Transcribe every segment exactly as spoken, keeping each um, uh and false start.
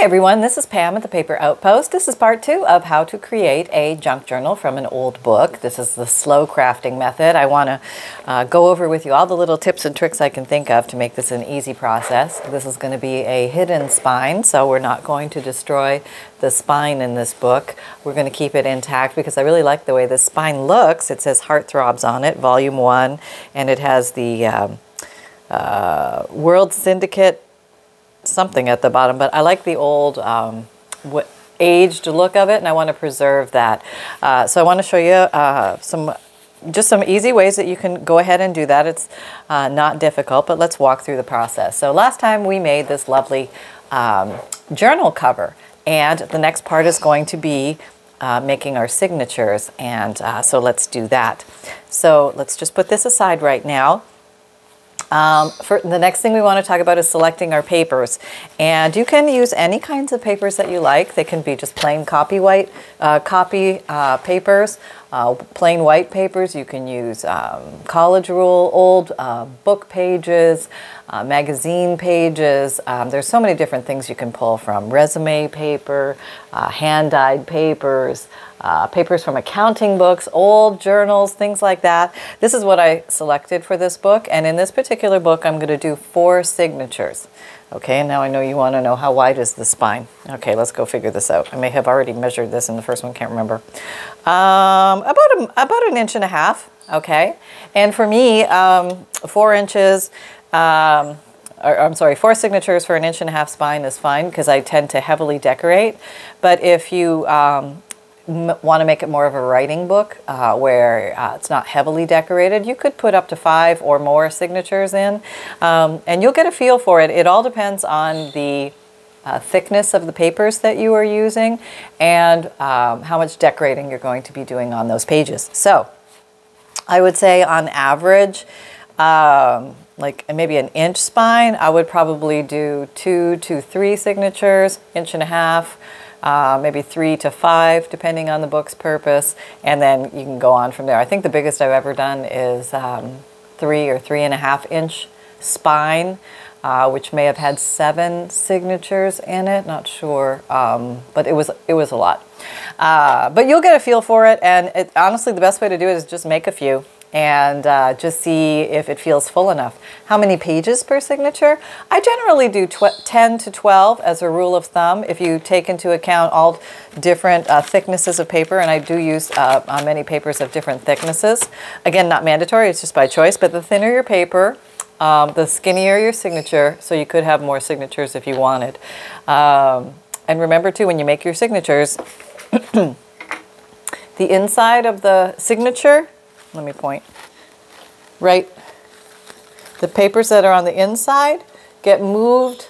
Hi everyone, this is Pam at the Paper Outpost. This is part two of how to create a junk journal from an old book. This is the slow crafting method. I want to uh, go over with you all the little tips and tricks I can think of to make this an easy process. This is going to be a hidden spine, so we're not going to destroy the spine in this book. We're going to keep it intact because I really like the way this spine looks. It says Heartthrobs on it, volume one, and it has the um, uh, World Syndicate something at the bottom, but I like the old um, aged look of it, and I want to preserve that. Uh, so I want to show you uh, some just some easy ways that you can go ahead and do that. It's uh, not difficult, but let's walk through the process. So last time we made this lovely um, journal cover, and the next part is going to be uh, making our signatures, and uh, so let's do that. So let's just put this aside right now. Um, for the next thing we want to talk about is selecting our papers, and you can use any kinds of papers that you like. They can be just plain copy white uh, copy uh, papers, uh, plain white papers. You can use um, college rule, old uh, book pages, uh, magazine pages. Um, there's so many different things you can pull from: resume paper, uh, hand-dyed papers, Uh, papers from accounting books, old journals, things like that. This is what I selected for this book, and in this particular book I'm going to do four signatures. Okay, and now I know you want to know how wide is the spine. Okay, let's go figure this out. I may have already measured this in the first one, can't remember. Um, about, a, about an inch and a half, okay? And for me, um, four inches... Um, I'm sorry, four signatures for an inch and a half spine is fine because I tend to heavily decorate, but if you... Um, want to make it more of a writing book uh, where uh, it's not heavily decorated, you could put up to five or more signatures in, um, and you'll get a feel for it. It all depends on the uh, thickness of the papers that you are using and um, how much decorating you're going to be doing on those pages. So I would say on average, um, like maybe an inch spine, I would probably do two to three signatures, inch and a half, Uh, maybe three to five, depending on the book's purpose, and then you can go on from there. I think the biggest I've ever done is um, three or three and a half inch spine, uh, which may have had seven signatures in it. Not sure, um, but it was it was a lot. Uh, but you'll get a feel for it, and it, honestly, the best way to do it is just make a few and uh, just see if it feels full enough. How many pages per signature? I generally do ten to twelve as a rule of thumb if you take into account all different uh, thicknesses of paper, and I do use uh, uh, many papers of different thicknesses. Again, not mandatory, it's just by choice, but the thinner your paper, um, the skinnier your signature, so you could have more signatures if you wanted. Um, and remember too, when you make your signatures, the inside of the signature, let me point, right, the papers that are on the inside get moved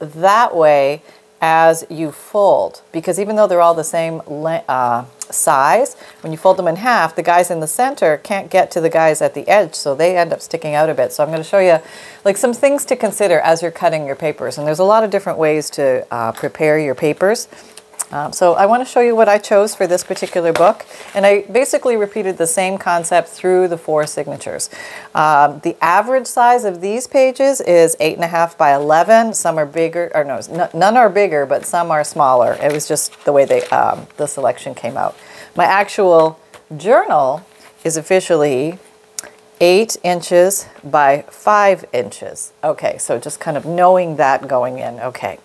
that way as you fold, because even though they're all the same uh, size, when you fold them in half, the guys in the center can't get to the guys at the edge, so they end up sticking out a bit. So I'm going to show you like some things to consider as you're cutting your papers, and there's a lot of different ways to uh, prepare your papers. Um, so I want to show you what I chose for this particular book, and I basically repeated the same concept through the four signatures. Um, the average size of these pages is eight and a half by eleven. Some are bigger, or no, none are bigger, but some are smaller. It was just the way they um, the selection came out. My actual journal is officially eight inches by five inches. Okay, so just kind of knowing that going in. Okay.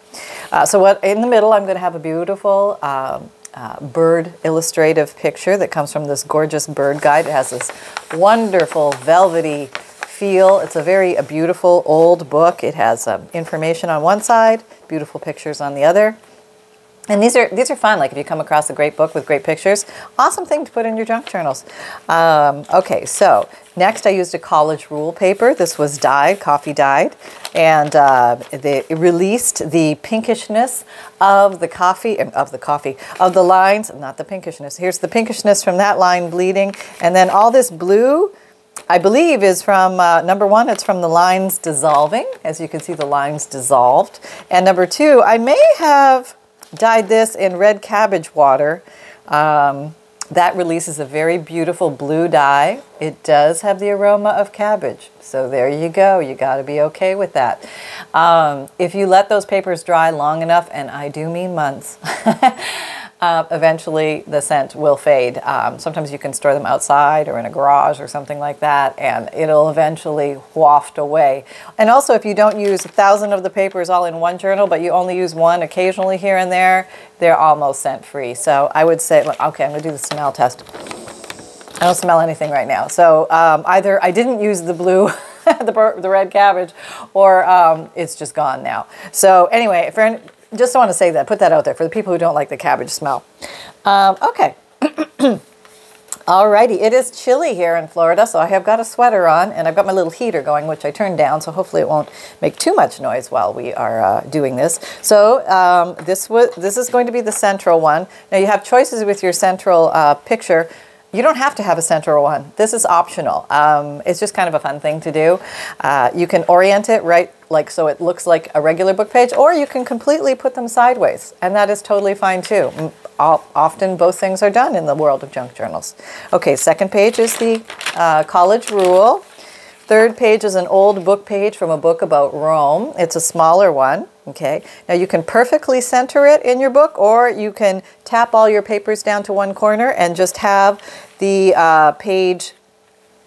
Uh, so what in the middle, I'm going to have a beautiful um, uh, bird illustrative picture that comes from this gorgeous bird guide. It has this wonderful velvety feel. It's a very a beautiful old book. It has um, information on one side, beautiful pictures on the other. And these are these are fun. Like if you come across a great book with great pictures, awesome thing to put in your junk journals. Um, okay, so next I used a college rule paper. This was dyed, coffee dyed, and uh, they released the pinkishness of the coffee of the coffee of the lines. Not the pinkishness. Here's the pinkishness from that line bleeding, and then all this blue, I believe, is from, uh, number one, it's from the lines dissolving. As you can see, the lines dissolved, and number two, I may have dyed this in red cabbage water, um, That releases a very beautiful blue dye. It does have the aroma of cabbage. So there you go. You got to be okay with that. Um, if you let those papers dry long enough, and I do mean months, uh, eventually the scent will fade. Um, sometimes you can store them outside or in a garage or something like that, and it'll eventually waft away. And also, if you don't use a thousand of the papers all in one journal, but you only use one occasionally here and there, they're almost scent-free. So I would say, okay, I'm going to do the smell test. I don't smell anything right now. So um, either I didn't use the blue, the, the red cabbage, or um, it's just gone now. So anyway, for any, just want to say that, put that out there for the people who don't like the cabbage smell. Um, okay. Alrighty, it is chilly here in Florida, so I have got a sweater on, and I've got my little heater going, which I turned down, so hopefully it won't make too much noise while we are uh, doing this. So um, this, was, this is going to be the central one. Now you have choices with your central uh, picture. You don't have to have a central one. This is optional. Um, it's just kind of a fun thing to do. Uh, you can orient it right, like so it looks like a regular book page, or you can completely put them sideways, and that is totally fine too. All, often both things are done in the world of junk journals. Okay, second page is the uh, college rule. Third page is an old book page from a book about Rome. It's a smaller one. Okay, now you can perfectly center it in your book, or you can tap all your papers down to one corner and just have the uh, page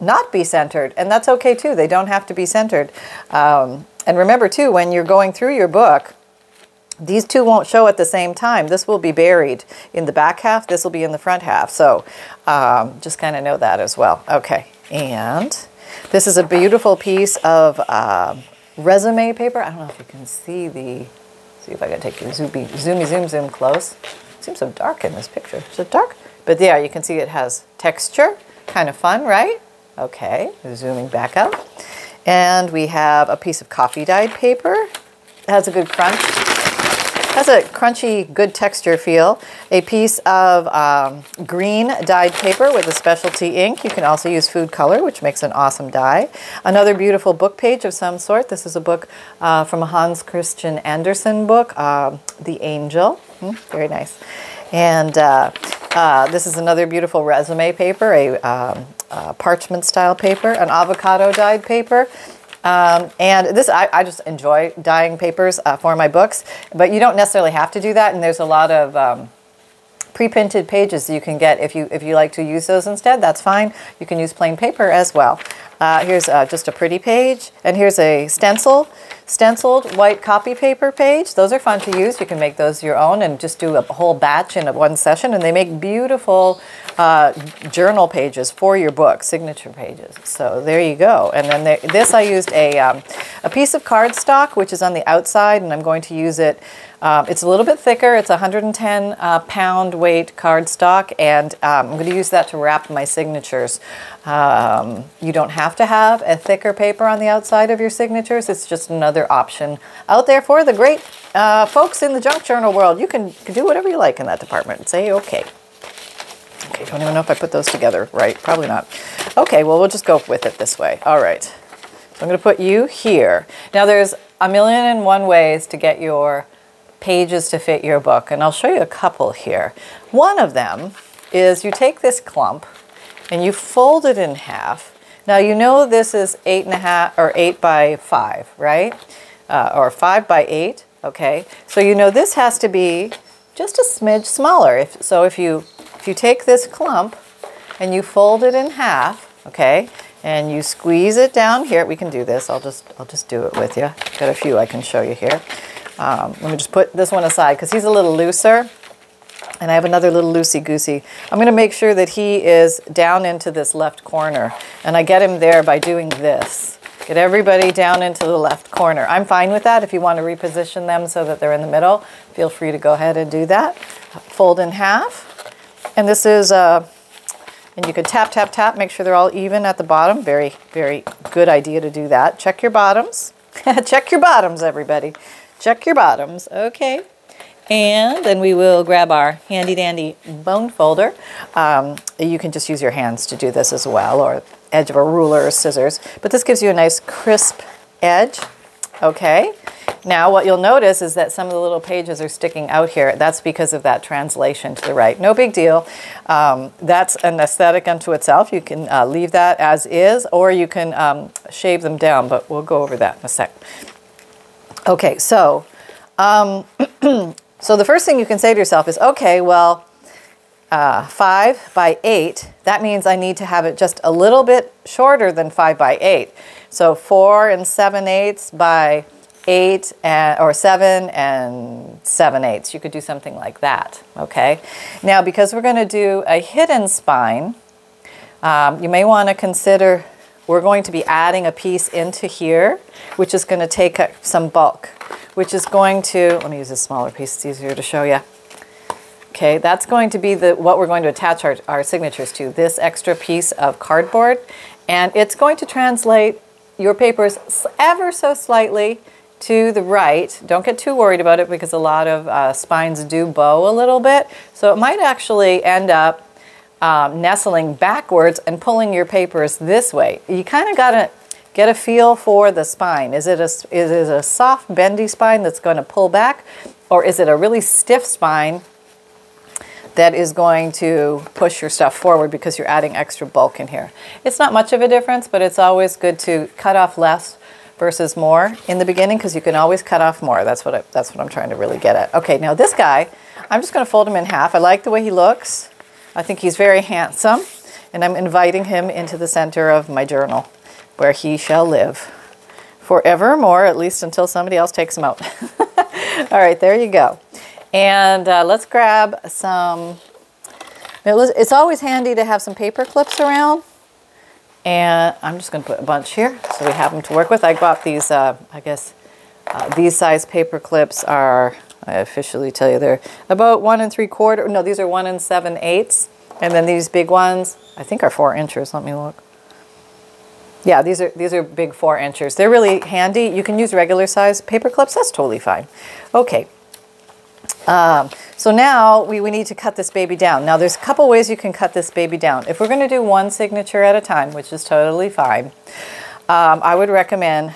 not be centered. And that's okay too, they don't have to be centered. Um, and remember too, when you're going through your book, these two won't show at the same time. This will be buried in the back half, this will be in the front half. So um, just kind of know that as well. Okay, and this is a beautiful piece of uh, resume paper. I don't know if you can see the, see if I can take your zoomy, zoomy, zoom, zoom close. It seems so dark in this picture. Is it dark? But yeah, you can see it has texture. Kind of fun, right? Okay, zooming back up. And we have a piece of coffee dyed paper. It has a good crunch. Has a crunchy, good texture feel. A piece of um, green dyed paper with a specialty ink. You can also use food color, which makes an awesome dye. Another beautiful book page of some sort. This is a book uh, from a Hans Christian Andersen book, uh, The Angel. Mm, very nice. And uh, uh, this is another beautiful resume paper, a um, uh, parchment style paper, an avocado dyed paper. Um, and this, I, I just enjoy dyeing papers uh, for my books, but you don't necessarily have to do that. And there's a lot of um, pre-printed pages you can get if you if you like to use those instead. That's fine. You can use plain paper as well. Uh, here's uh, just a pretty page, and here's a stencil, stenciled white copy paper page. Those are fun to use. You can make those your own and just do a whole batch in one session, and they make beautiful Uh, journal pages for your book, signature pages. So there you go. And then there, this I used a, um, a piece of cardstock, which is on the outside, and I'm going to use it. Um, it's a little bit thicker. It's one hundred ten uh, pound weight cardstock, and um, I'm going to use that to wrap my signatures. Um, you don't have to have a thicker paper on the outside of your signatures. It's just another option out there for the great uh, folks in the junk journal world. You can, can do whatever you like in that department. Say okay. Okay, don't even know if I put those together right. Probably not. Okay, well, we'll just go with it this way. All right. So I'm going to put you here. Now, there's a million and one ways to get your pages to fit your book, and I'll show you a couple here. One of them is you take this clump and you fold it in half. Now, you know this is eight and a half or eight by five, right? Uh, or five by eight, okay? So you know this has to be just a smidge smaller. If, so if you... you take this clump and you fold it in half, okay, and you squeeze it down here. We can do this. I'll just I'll just do it with you. Got a few I can show you here. Um, let me just put this one aside because he's a little looser, and I have another little loosey-goosey. I'm going to make sure that he is down into this left corner, and I get him there by doing this. Get everybody down into the left corner. I'm fine with that. If you want to reposition them so that they're in the middle, feel free to go ahead and do that. Fold in half. And this is, uh, and you could tap, tap, tap, make sure they're all even at the bottom. Very, very good idea to do that. Check your bottoms. Check your bottoms, everybody. Check your bottoms. Okay. And then we will grab our handy dandy bone folder. Um, you can just use your hands to do this as well, or edge of a ruler or scissors. But this gives you a nice crisp edge. Okay. Now what you'll notice is that some of the little pages are sticking out here. That's because of that translation to the right. No big deal. Um, that's an aesthetic unto itself. You can uh, leave that as is, or you can um, shave them down, but we'll go over that in a sec. Okay, so, um, so the first thing you can say to yourself is, okay, well, Uh, five by eight, that means I need to have it just a little bit shorter than five by eight. So four and seven eighths by eight, and, or seven and seven eighths. You could do something like that, okay? Now, because we're going to do a hidden spine, um, you may want to consider we're going to be adding a piece into here, which is going to take up some bulk, which is going to, let me use a smaller piece, it's easier to show you. Okay, that's going to be the what we're going to attach our, our signatures to, this extra piece of cardboard. And it's going to translate your papers ever so slightly to the right. Don't get too worried about it because a lot of uh, spines do bow a little bit. So it might actually end up um, nestling backwards and pulling your papers this way. You kind of got to get a feel for the spine. Is it a, is it a soft, bendy spine that's going to pull back? Or is it a really stiff spine that is going to push your stuff forward because you're adding extra bulk in here? It's not much of a difference, but it's always good to cut off less versus more in the beginning because you can always cut off more. That's what, I, that's what I'm trying to really get at. Okay, now this guy, I'm just gonna fold him in half. I like the way he looks. I think he's very handsome, and I'm inviting him into the center of my journal where he shall live forevermore, at least until somebody else takes him out. All right, there you go. And uh, let's grab some, it's always handy to have some paper clips around. And I'm just going to put a bunch here so we have them to work with. I bought these, uh, I guess, uh, these size paper clips are, I officially tell you, they're about one and three quarter. No, these are one and seven eighths. And then these big ones, I think are four inches. Let me look. Yeah, these are these are big four inches. They're really handy. You can use regular size paper clips. That's totally fine. Okay. Um, so now we, we need to cut this baby down. Now there's a couple ways you can cut this baby down. If we're going to do one signature at a time, which is totally fine, um, I would recommend,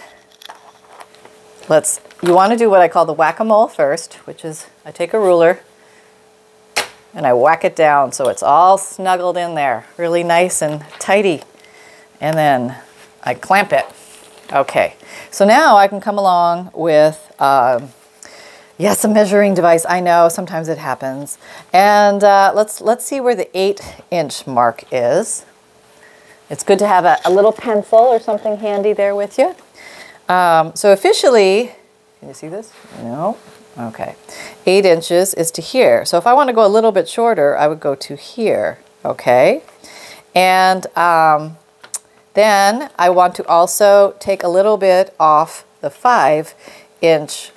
let's, you want to do what I call the whack-a-mole first, which is I take a ruler and I whack it down so it's all snuggled in there, really nice and tidy. And then I clamp it. Okay, so now I can come along with... Um, Yes, a measuring device. I know, sometimes it happens. And uh, let's let's see where the eight inch mark is. It's good to have a, a little pencil or something handy there with you. Um, so officially, can you see this? No, okay. Eight inches is to here. So if I want to go a little bit shorter, I would go to here, okay? And um, then I want to also take a little bit off the five inch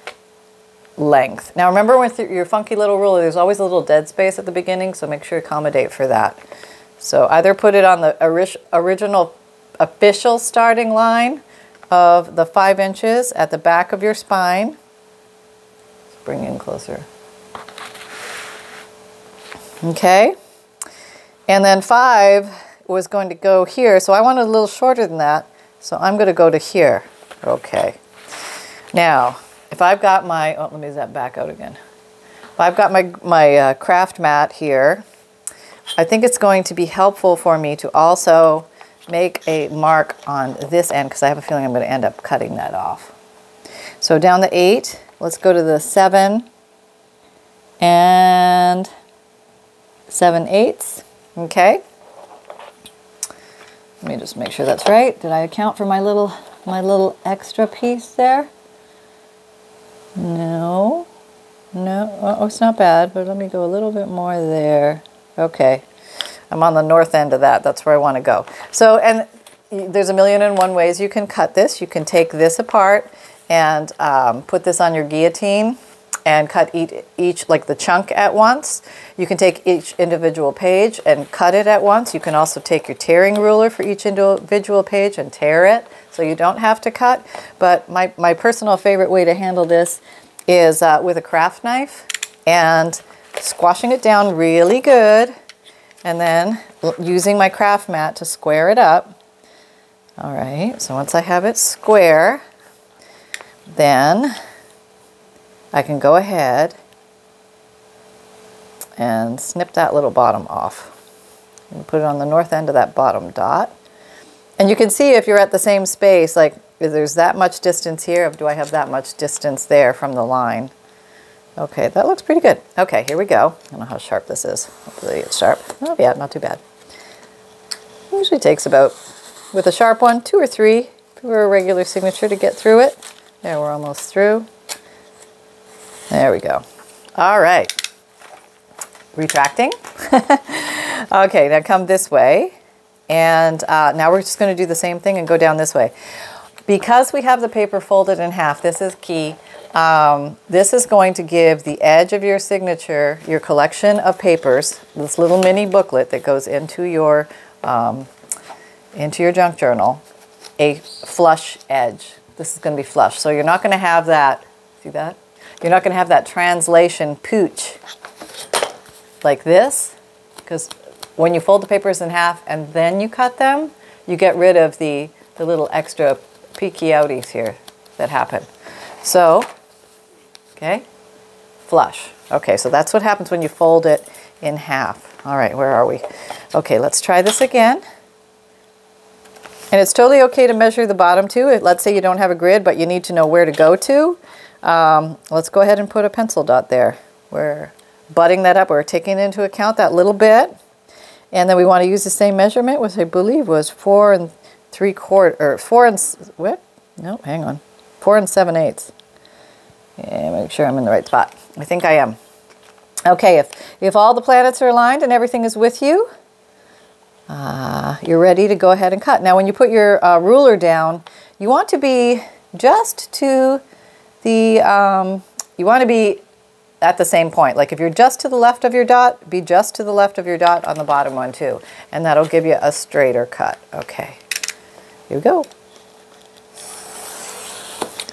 length. Now remember with your funky little ruler, there's always a little dead space at the beginning, so make sure you accommodate for that. So either put it on the original official starting line of the five inches at the back of your spine. Let's bring in closer. Okay. And then five was going to go here, so I want it a little shorter than that, so I'm going to go to here. Okay. Now, if I've got my, oh, let me use that back out again. If I've got my, my uh, craft mat here, I think it's going to be helpful for me to also make a mark on this end because I have a feeling I'm going to end up cutting that off. So down the eight, let's go to the seven and seven eighths. Okay. Let me just make sure that's right. Did I account for my little, my little extra piece there? No, no, oh, it's not bad, but let me go a little bit more there. Okay, I'm on the north end of that. That's where I want to go. So, and there's a million and one ways you can cut this. You can take this apart and um, put this on your guillotine and cut each, each, like the chunk at once. You can take each individual page and cut it at once. You can also take your tearing ruler for each individual page and tear it, so you don't have to cut. But my, my personal favorite way to handle this is uh, with a craft knife and squashing it down really good and then using my craft mat to square it up. All right, so once I have it square, then I can go ahead and snip that little bottom off and put it on the north end of that bottom dot. And you can see if you're at the same space, like if there's that much distance here, do I have that much distance there from the line? Okay, that looks pretty good. Okay, here we go. I don't know how sharp this is. Hopefully it's sharp. Oh yeah, not too bad. It usually takes about, with a sharp one, two or three for a regular signature to get through it. There, we're almost through. There we go. All right. Retracting. Okay, now come this way. And uh, now we're just going to do the same thing and go down this way. Because we have the paper folded in half, this is key. Um, this is going to give the edge of your signature, your collection of papers, this little mini booklet that goes into your, um, into your junk journal, a flush edge. This is going to be flush. So you're not going to have that, see that? You're not going to have that translation pooch like this, because when you fold the papers in half and then you cut them, you get rid of the, the little extra peeky outies here that happen. So, okay, flush. Okay, so that's what happens when you fold it in half. All right, where are we? Okay, let's try this again. And it's totally okay to measure the bottom too. Let's say you don't have a grid, but you need to know where to go to. Um, let's go ahead and put a pencil dot there. We're butting that up. We're taking into account that little bit. And then we want to use the same measurement, which I believe was four and three quarter, or four and, what? No, hang on. Four and seven eighths. Yeah, make sure I'm in the right spot. I think I am. Okay, if, if all the planets are aligned and everything is with you, uh, you're ready to go ahead and cut. Now, when you put your uh, ruler down, you want to be just to the, um, you want to be at the same point. Like if you're just to the left of your dot, be just to the left of your dot on the bottom one too. And that'll give you a straighter cut. Okay, here we go.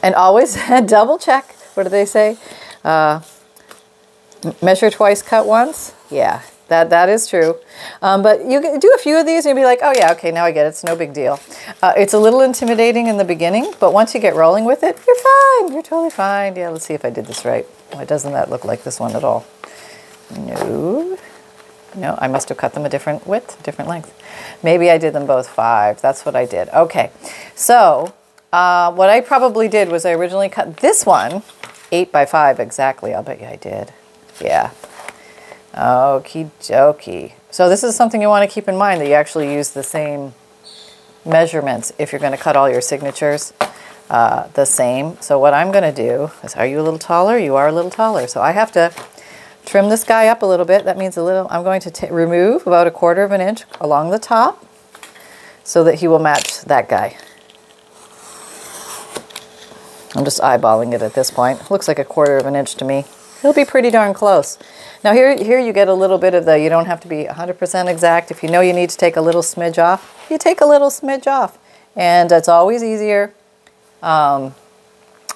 And always double check. What do they say? Uh, measure twice, cut once. Yeah, that, that is true. Um, but you can do a few of these and you'll be like, oh yeah, okay, now I get it. It's no big deal. Uh, it's a little intimidating in the beginning, but once you get rolling with it, you're fine. You're totally fine. Yeah, let's see if I did this right. Why doesn't that look like this one at all? No. No, I must have cut them a different width, different length. Maybe I did them both five. That's what I did. Okay, so... Uh, what I probably did was I originally cut this one, eight by five exactly. I'll bet you I did. Yeah. Okie dokie. So this is something you want to keep in mind, that you actually use the same measurements if you're going to cut all your signatures uh, the same. So what I'm going to do is, are you a little taller? You are a little taller. So I have to trim this guy up a little bit. That means a little, I'm going to t remove about a quarter of an inch along the top so that he will match that guy. I'm just eyeballing it at this point. Looks like a quarter of an inch to me. It'll be pretty darn close. Now here, here you get a little bit of the, you don't have to be one hundred percent exact. If you know you need to take a little smidge off, you take a little smidge off. And it's always easier um,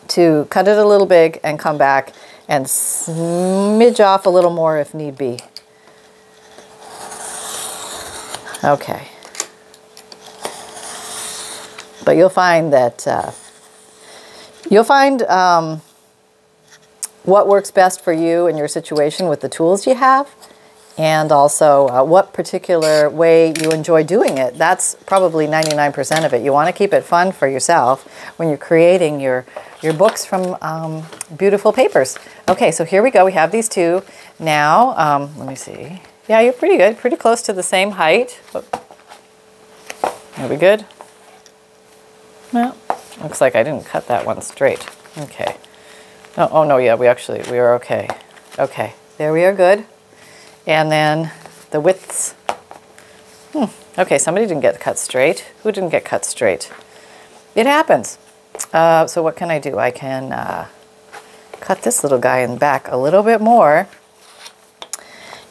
to cut it a little big and come back and smidge off a little more if need be. Okay. But you'll find that... Uh, You'll find um, what works best for you and your situation with the tools you have, and also uh, what particular way you enjoy doing it. That's probably ninety-nine percent of it. You want to keep it fun for yourself when you're creating your, your books from um, beautiful papers. Okay, so here we go. We have these two now. Um, let me see. Yeah, you're pretty good. Pretty close to the same height. Are we good? No. Looks like I didn't cut that one straight. Okay. Oh, oh no, yeah, we actually, we are okay. Okay, there we are, good. And then the widths. Hmm. Okay, somebody didn't get cut straight. Who didn't get cut straight? It happens. Uh, so what can I do? I can uh, cut this little guy in the back a little bit more.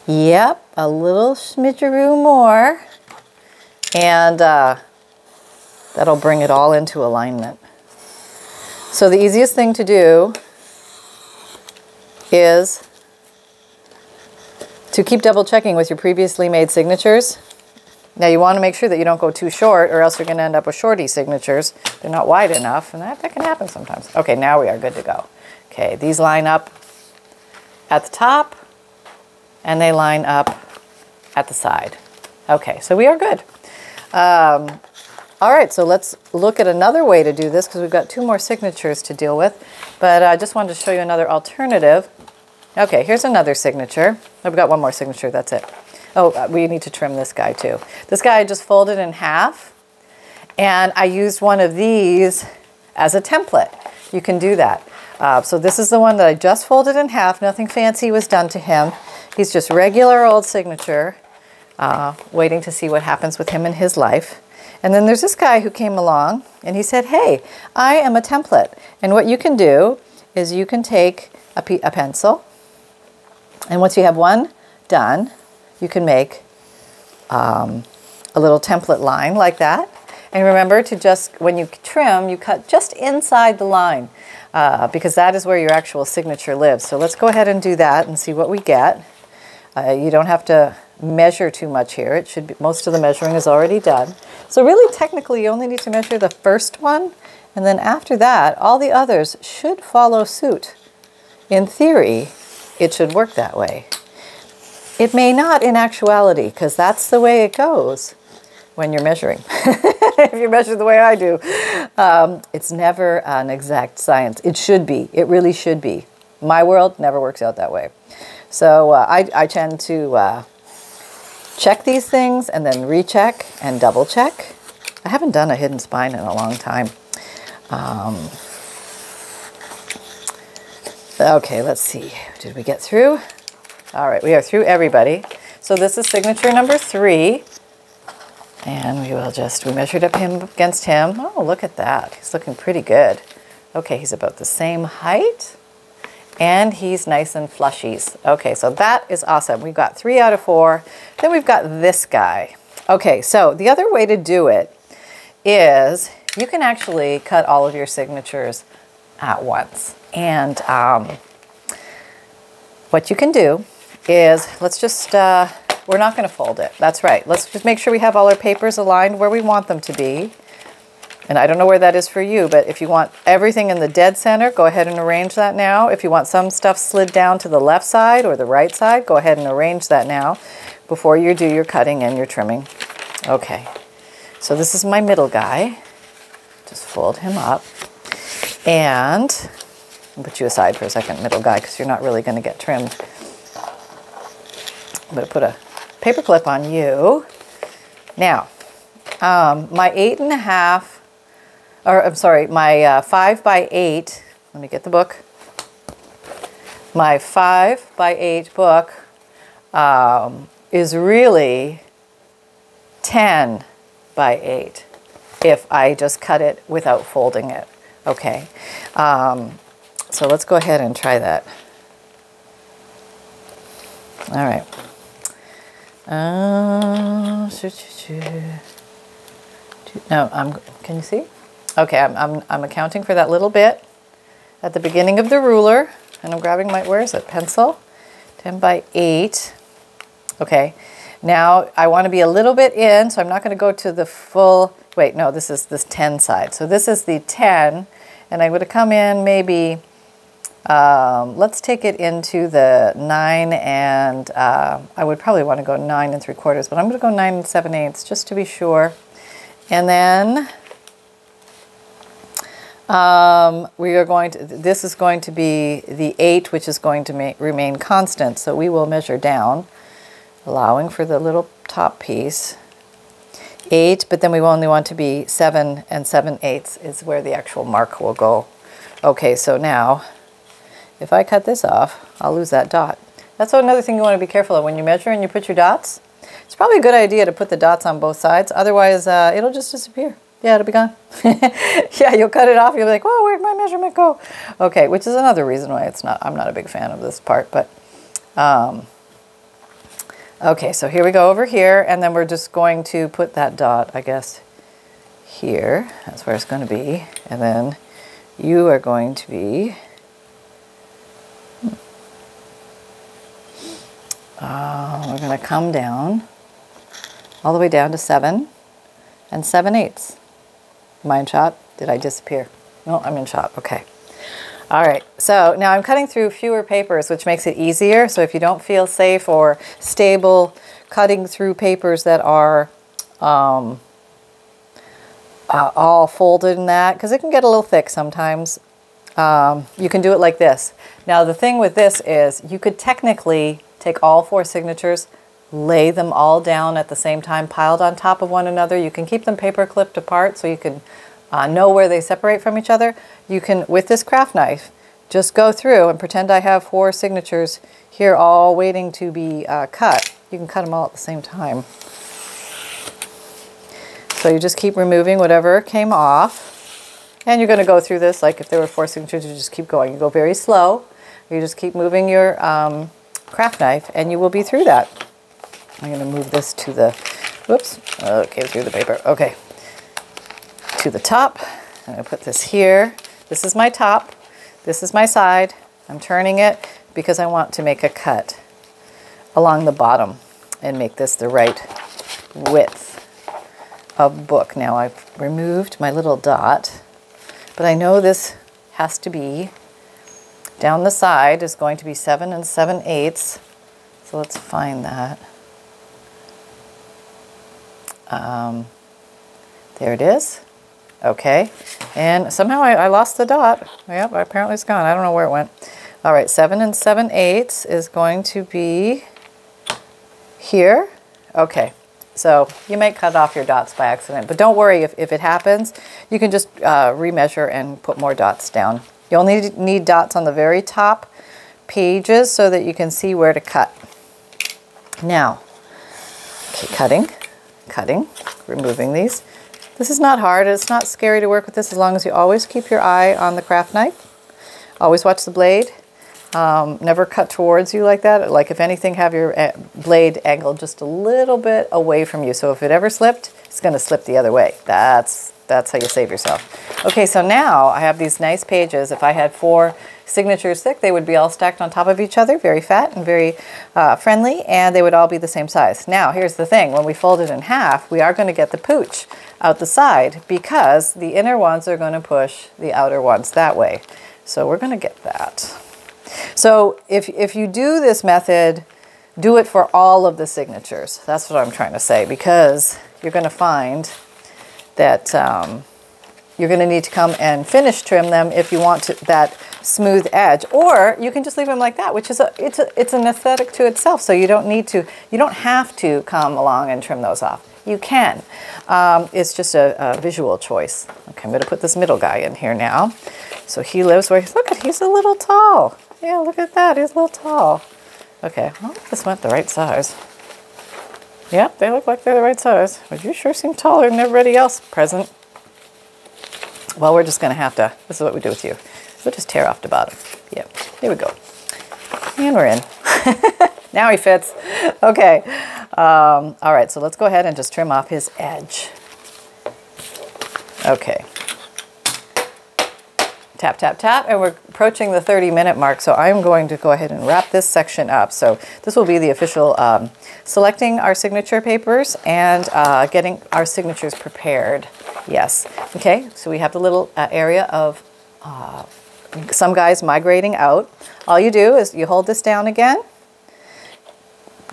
Yep, a little smidgeroo more. And... Uh, That'll bring it all into alignment. So the easiest thing to do is to keep double checking with your previously made signatures. Now you want to make sure that you don't go too short, or else you're going to end up with shorty signatures. They're not wide enough, and that, that can happen sometimes. Okay, now we are good to go. Okay, these line up at the top and they line up at the side. Okay, so we are good. Um, all right, so let's look at another way to do this because we've got two more signatures to deal with, but I just wanted to show you another alternative. Okay, here's another signature. I've got one more signature, that's it. Oh, we need to trim this guy too. This guy I just folded in half and I used one of these as a template. You can do that. Uh, so this is the one that I just folded in half. Nothing fancy was done to him. He's just regular old signature, uh, waiting to see what happens with him in his life. And then there's this guy who came along and he said, hey, I am a template. And what you can do is you can take a, pe a pencil, and once you have one done, you can make um, a little template line like that. And remember to just, when you trim, you cut just inside the line uh, because that is where your actual signature lives. So let's go ahead and do that and see what we get. Uh, you don't have to measure too much here. It should be, most of the measuring is already done. So really technically you only need to measure the first one, and then after that all the others should follow suit. In theory, it should work that way. It may not in actuality because that's the way it goes when you're measuring. If you measure the way I do. Um, it's never an exact science. It should be. It really should be. My world never works out that way. So uh, I, I tend to uh, check these things and then recheck and double check. I haven't done a hidden spine in a long time. Um, okay, let's see. Did we get through? All right, we are through everybody. So this is signature number three. And we will just, we measured up him against him. Oh, look at that. He's looking pretty good. Okay, he's about the same height. And he's nice and plushies. Okay, so that is awesome. We've got three out of four. Then we've got this guy. Okay, so the other way to do it is you can actually cut all of your signatures at once. And um, what you can do is, let's just... Uh, We're not going to fold it. That's right. Let's just make sure we have all our papers aligned where we want them to be. And I don't know where that is for you, but if you want everything in the dead center, go ahead and arrange that now. If you want some stuff slid down to the left side or the right side, go ahead and arrange that now before you do your cutting and your trimming. Okay. So this is my middle guy. Just fold him up. And I'll put you aside for a second, middle guy, because you're not really going to get trimmed. I'm going to put a paper clip on you. Now, um, my eight and a half, or I'm sorry, my uh, five by eight, let me get the book. My five by eight book um, is really ten by eight if I just cut it without folding it. Okay, um, so let's go ahead and try that. All right. Uh, shoo, shoo, shoo. No, I'm, can you see? Okay, I'm, I'm, I'm accounting for that little bit at the beginning of the ruler, and I'm grabbing my, where is it, pencil? ten by eight. Okay, now I want to be a little bit in, so I'm not going to go to the full, wait, no, this is this ten side. So this is the ten, and I'm going to come in maybe, Um, let's take it into the nine and, uh, I would probably want to go nine and three quarters, but I'm going to go nine and seven eighths just to be sure. And then, um, we are going to, this is going to be the eight, which is going to ma remain constant. So we will measure down, allowing for the little top piece, eight, but then we only want to be seven and seven eighths is where the actual mark will go. Okay. So now, if I cut this off, I'll lose that dot. That's another thing you want to be careful of when you measure and you put your dots. It's probably a good idea to put the dots on both sides. Otherwise, uh, it'll just disappear. Yeah, it'll be gone. Yeah, you'll cut it off. You'll be like, whoa, where'd my measurement go? Okay, which is another reason why it's not. I'm not a big fan of this part. But um, okay, so here we go over here. And then we're just going to put that dot, I guess, here. That's where it's going to be. And then you are going to be... Uh, we're going to come down all the way down to seven and seven eighths. Am I in shot? Did I disappear? No, I'm in shot. Okay. All right, so now I'm cutting through fewer papers, which makes it easier. So if you don't feel safe or stable cutting through papers that are um, uh, all folded in that, because it can get a little thick sometimes, um, you can do it like this. Now the thing with this is you could technically take all four signatures, lay them all down at the same time, piled on top of one another. You can keep them paper clipped apart so you can Uh, know where they separate from each other. You can, with this craft knife, just go through and pretend I have four signatures here all waiting to be uh, cut. You can cut them all at the same time. So you just keep removing whatever came off. And you're going to go through this, like if there were four signatures, you just keep going. You go very slow. You just keep moving your um, craft knife and you will be through that. I'm going to move this to the, whoops, okay, through the paper. Okay. To the top. I'm going to put this here. This is my top. This is my side. I'm turning it because I want to make a cut along the bottom and make this the right width of book. Now I've removed my little dot, but I know this has to be down the side is going to be seven and seven eighths. So let's find that. Um, there it is. Okay, and somehow I, I lost the dot. Yep, apparently it's gone. I don't know where it went. All right, seven and seven eighths is going to be here. Okay, so you may cut off your dots by accident, but don't worry if, if it happens. You can just uh, remeasure and put more dots down. You'll only need, need dots on the very top pages so that you can see where to cut. Now, okay, cutting, cutting, removing these. This is not hard. It's not scary to work with this as long as you always keep your eye on the craft knife. Always watch the blade. Um, never cut towards you like that. Like if anything, have your blade angled just a little bit away from you. So if it ever slipped, it's going to slip the other way. That's, that's how you save yourself. Okay, so now I have these nice pages. If I had four signatures thick, they would be all stacked on top of each other, very fat and very uh, friendly, and they would all be the same size. Now, here's the thing. When we fold it in half, we are going to get the pooch out the side because the inner ones are going to push the outer ones that way. So we're going to get that. So if, if you do this method, do it for all of the signatures. That's what I'm trying to say, because you're going to find that um, you're going to need to come and finish trim them if you want to, that smooth edge, or you can just leave them like that, which is a, it's a, it's an aesthetic to itself. So you don't need to, you don't have to come along and trim those off. You can. Um, it's just a, a visual choice. Okay, I'm going to put this middle guy in here now. So he lives where he's, look at, he's a little tall. Yeah, look at that. He's a little tall. Okay, well, this went the right size. Yep, they look like they're the right size. But you sure seem taller than everybody else present. Well, we're just going to have to, this is what we do with you. We'll just tear off the bottom. Yep, here we go. And we're in. Now he fits. Okay. Um, all right, so let's go ahead and just trim off his edge. Okay. Tap, tap, tap, and we're approaching the thirty minute mark, so I'm going to go ahead and wrap this section up. So this will be the official um, selecting our signature papers and uh, getting our signatures prepared. Yes. Okay, so we have the little uh, area of uh, some guys migrating out. All you do is you hold this down again,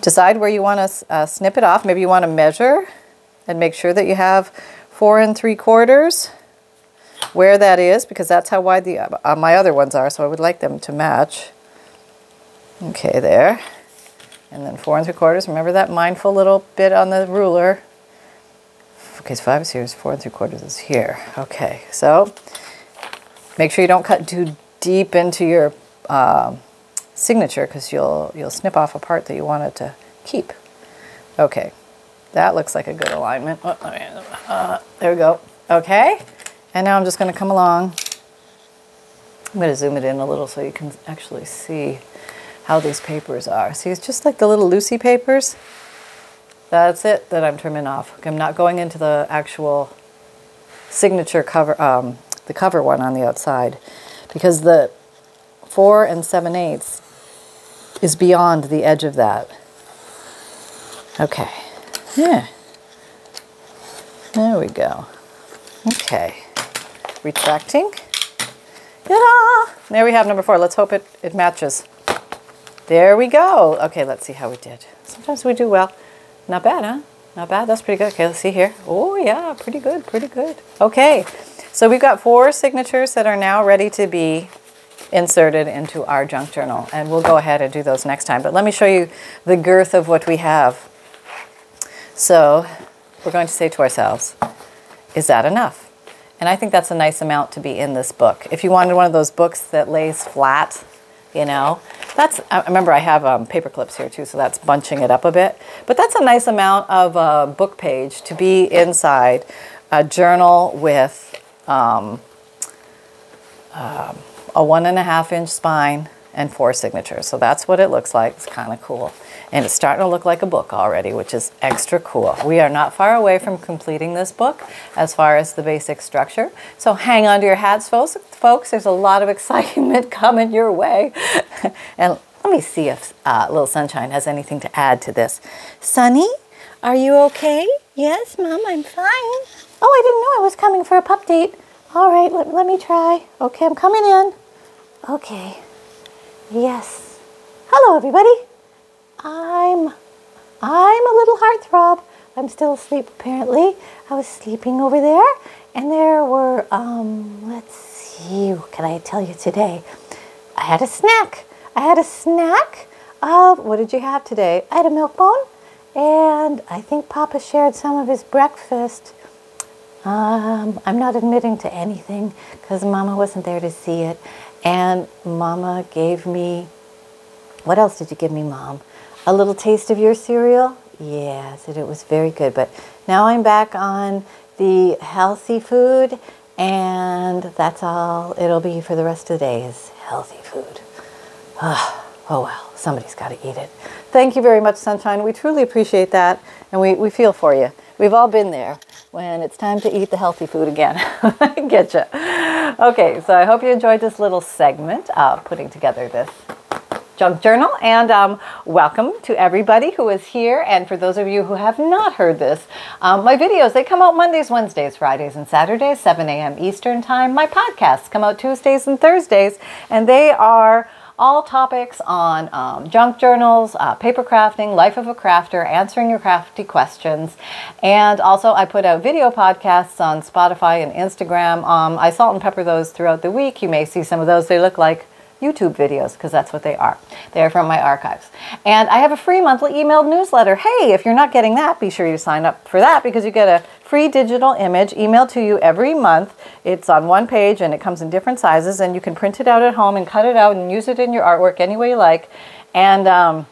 decide where you want to uh, snip it off. Maybe you want to measure and make sure that you have four and three quarters where that is, because that's how wide the uh, my other ones are, so I would like them to match. Okay, there. And then four and three quarters. Remember that mindful little bit on the ruler. Okay, so five is here, four and three quarters is here. Okay, so make sure you don't cut too deep into your uh, signature, because you'll, you'll snip off a part that you wanted to keep. Okay, that looks like a good alignment. Oh, uh, there we go. Okay. And now I'm just going to come along. I'm going to zoom it in a little so you can actually see how these papers are. See, it's just like the little Lucy papers. That's it that I'm trimming off. I'm not going into the actual signature cover, um, the cover one on the outside, because the four and seven eighths is beyond the edge of that. Okay. Yeah. There we go. Okay. Retracting. Ta-da! There we have number four. Let's hope it, it matches. There we go. Okay, let's see how we did. Sometimes we do well. Not bad, huh? Not bad. That's pretty good. Okay, let's see here. Oh, yeah. Pretty good. Pretty good. Okay. So we've got four signatures that are now ready to be inserted into our junk journal. And we'll go ahead and do those next time. But let me show you the girth of what we have. So we're going to say to ourselves, is that enough? And I think that's a nice amount to be in this book. If you wanted one of those books that lays flat, you know, that's, I remember I have um, paper clips here too, so that's bunching it up a bit. But that's a nice amount of a book page to be inside a journal with um, um, a one and a half inch spine and four signatures. So that's what it looks like. It's kind of cool. And it's starting to look like a book already, which is extra cool. We are not far away from completing this book as far as the basic structure. So hang on to your hats, folks. There's a lot of excitement coming your way. And let me see if uh, Little Sunshine has anything to add to this. Sunny, are you okay? Yes, Mom, I'm fine. Oh, I didn't know I was coming for a pup date. All right, let, let me try. Okay, I'm coming in. Okay. Yes. Hello, everybody. I'm, I'm a little heartthrob. I'm still asleep, apparently. I was sleeping over there, and there were, um, let's see, what can I tell you today? I had a snack. I had a snack of, what did you have today? I had a milk bone, and I think Papa shared some of his breakfast. Um, I'm not admitting to anything, because Mama wasn't there to see it. And Mama gave me, what else did you give me, Mom? A little taste of your cereal? Yes, it was very good. But now I'm back on the healthy food, and that's all it'll be for the rest of the day is healthy food. Oh, oh well, somebody's got to eat it. Thank you very much, Sunshine. We truly appreciate that, and we, we feel for you. We've all been there when it's time to eat the healthy food again. I get you. Okay, so I hope you enjoyed this little segment of putting together this junk journal. And um, welcome to everybody who is here. And for those of you who have not heard this, um, my videos, they come out Mondays, Wednesdays, Fridays, and Saturdays, seven A M Eastern time. My podcasts come out Tuesdays and Thursdays, and they are all topics on um, junk journals, uh, paper crafting, life of a crafter, answering your crafty questions. And also I put out video podcasts on Spotify and Instagram. Um, I salt and pepper those throughout the week. You may see some of those. They look like YouTube videos because that's what they are. They're from my archives. And I have a free monthly emailed newsletter. Hey, if you're not getting that, be sure you sign up for that because you get a free digital image emailed to you every month. It's on one page and it comes in different sizes and you can print it out at home and cut it out and use it in your artwork any way you like. And um,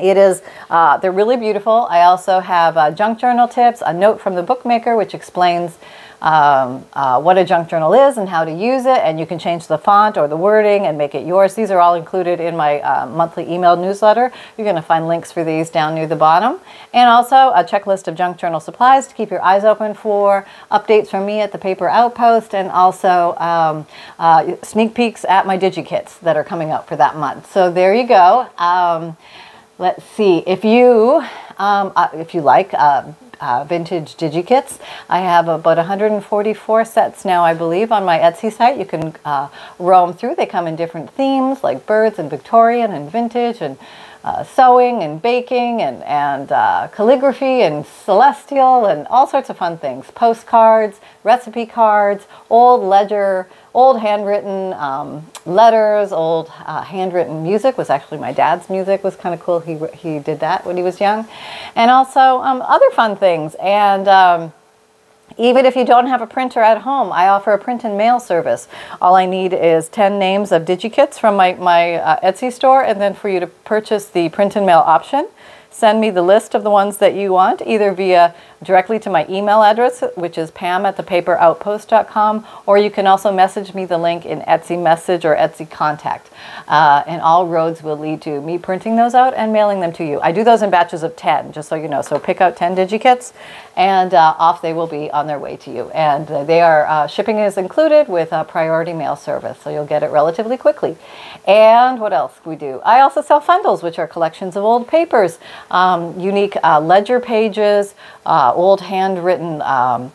it is, uh, they're really beautiful. I also have uh, junk journal tips, a note from the bookmaker which explains Um, uh, what a junk journal is and how to use it, and you can change the font or the wording and make it yours. These are all included in my uh, monthly email newsletter. You're going to find links for these down near the bottom. And also a checklist of junk journal supplies to keep your eyes open for updates from me at the Paper Outpost, and also um, uh, sneak peeks at my DigiKits that are coming up for that month. So there you go. Um, let's see. If you, um, uh, if you like, uh, Uh, vintage DigiKits. I have about one hundred forty-four sets now, I believe, on my Etsy site. You can uh, roam through. They come in different themes like birds and Victorian and vintage and uh, sewing and baking and, and uh, calligraphy and celestial and all sorts of fun things. Postcards, recipe cards, old ledger, old handwritten um, letters, old uh, handwritten music. Was actually my dad's music. Was kind of cool. He, he did that when he was young. And also um, other fun things. And um, even if you don't have a printer at home, I offer a print and mail service. All I need is ten names of DigiKits from my, my uh, Etsy store, and then for you to purchase the print and mail option. Send me the list of the ones that you want, either via directly to my email address, which is pam at the paper outpost dot com, or you can also message me the link in Etsy Message or Etsy Contact. Uh, and all roads will lead to me printing those out and mailing them to you. I do those in batches of ten, just so you know. So pick out ten DigiKits, and uh, off they will be on their way to you. And uh, they are, uh, shipping is included with a priority mail service, so you'll get it relatively quickly. And what else we do? I also sell fundles, which are collections of old papers. Um, unique uh, ledger pages, uh, old handwritten um,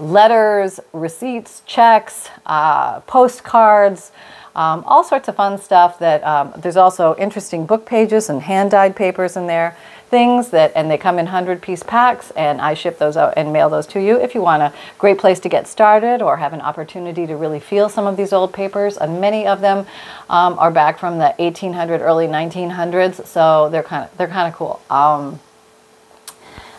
letters, receipts, checks, uh, postcards, um, all sorts of fun stuff that um, there's also interesting book pages and hand-dyed papers in there, things that, and they come in hundred-piece packs, and I ship those out and mail those to you. If you want a great place to get started or have an opportunity to really feel some of these old papers, and many of them um, are back from the eighteen hundreds, early nineteen hundreds, so they're kind of they're kind of cool. Um,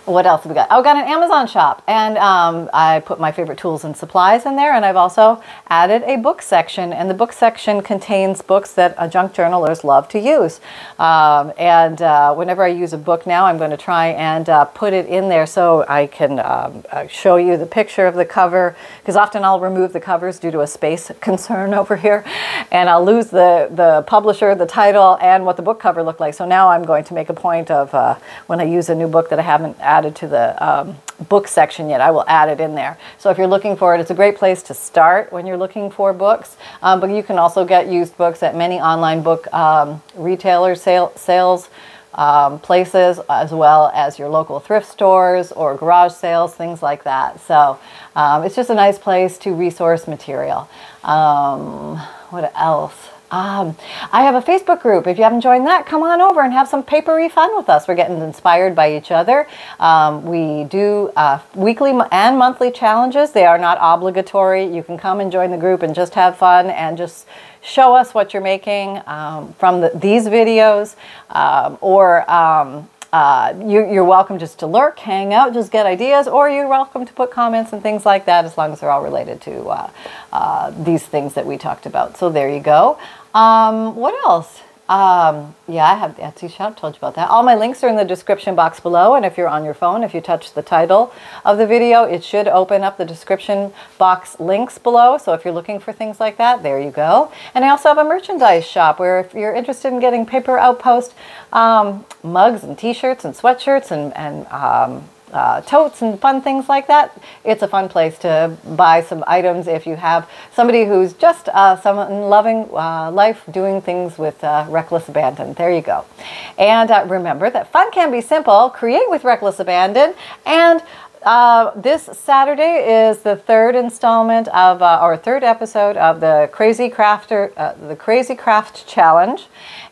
What else have we got? Oh, I got an Amazon shop, and um, I put my favorite tools and supplies in there, and I've also added a book section, and the book section contains books that junk journalers love to use. Um, and uh, whenever I use a book now, I'm going to try and uh, put it in there so I can um, show you the picture of the cover, because often I'll remove the covers due to a space concern over here, and I'll lose the, the publisher, the title, and what the book cover looked like. So now I'm going to make a point of uh, when I use a new book that I haven't added added to the um, book section yet, I will add it in there. So if you're looking for it, it's a great place to start when you're looking for books, um, but you can also get used books at many online book um, retailers, sale, sales um, places, as well as your local thrift stores or garage sales, things like that. So um, it's just a nice place to resource material. Um, what else? Um, I have a Facebook group. If you haven't joined that, come on over and have some papery fun with us. We're getting inspired by each other. Um, we do uh, weekly and monthly challenges. They are not obligatory. You can come and join the group and just have fun and just show us what you're making um, from the, these videos um, or um, Uh, you, you're welcome just to lurk, hang out, just get ideas, or you're welcome to put comments and things like that, as long as they're all related to uh, uh, these things that we talked about. So there you go. Um, what else? Um, yeah, I have the Etsy shop, told you about that. All my links are in the description box below, and if you're on your phone, if you touch the title of the video, it should open up the description box links below, so if you're looking for things like that, there you go. And I also have a merchandise shop where if you're interested in getting Paper Outpost um, mugs and t-shirts and sweatshirts and, and um, Uh, totes and fun things like that. It's a fun place to buy some items if you have somebody who's just uh, someone loving uh, life, doing things with uh, reckless abandon. There you go. And uh, remember that fun can be simple. Create with reckless abandon. And Uh, this Saturday is the third installment of uh, our third episode of the Crazy Crafter, uh, the Crazy Craft Challenge,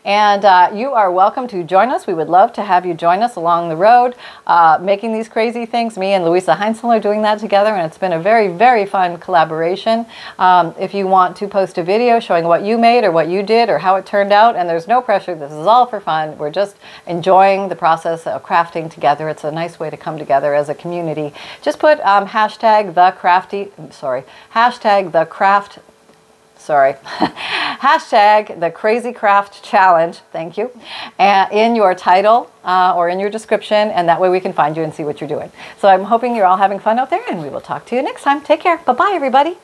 and uh, you are welcome to join us. We would love to have you join us along the road, uh, making these crazy things. Me and Louisa Heinzel are doing that together, and it's been a very, very fun collaboration. Um, if you want to post a video showing what you made or what you did or how it turned out, and there's no pressure. This is all for fun. We're just enjoying the process of crafting together. It's a nice way to come together as a community. Just put um, hashtag the crafty, sorry, hashtag the craft, sorry, hashtag the Crazy Craft Challenge, thank you, uh, in your title uh, or in your description, and that way we can find you and see what you're doing. So I'm hoping you're all having fun out there, and we will talk to you next time. Take care. Bye-bye, everybody.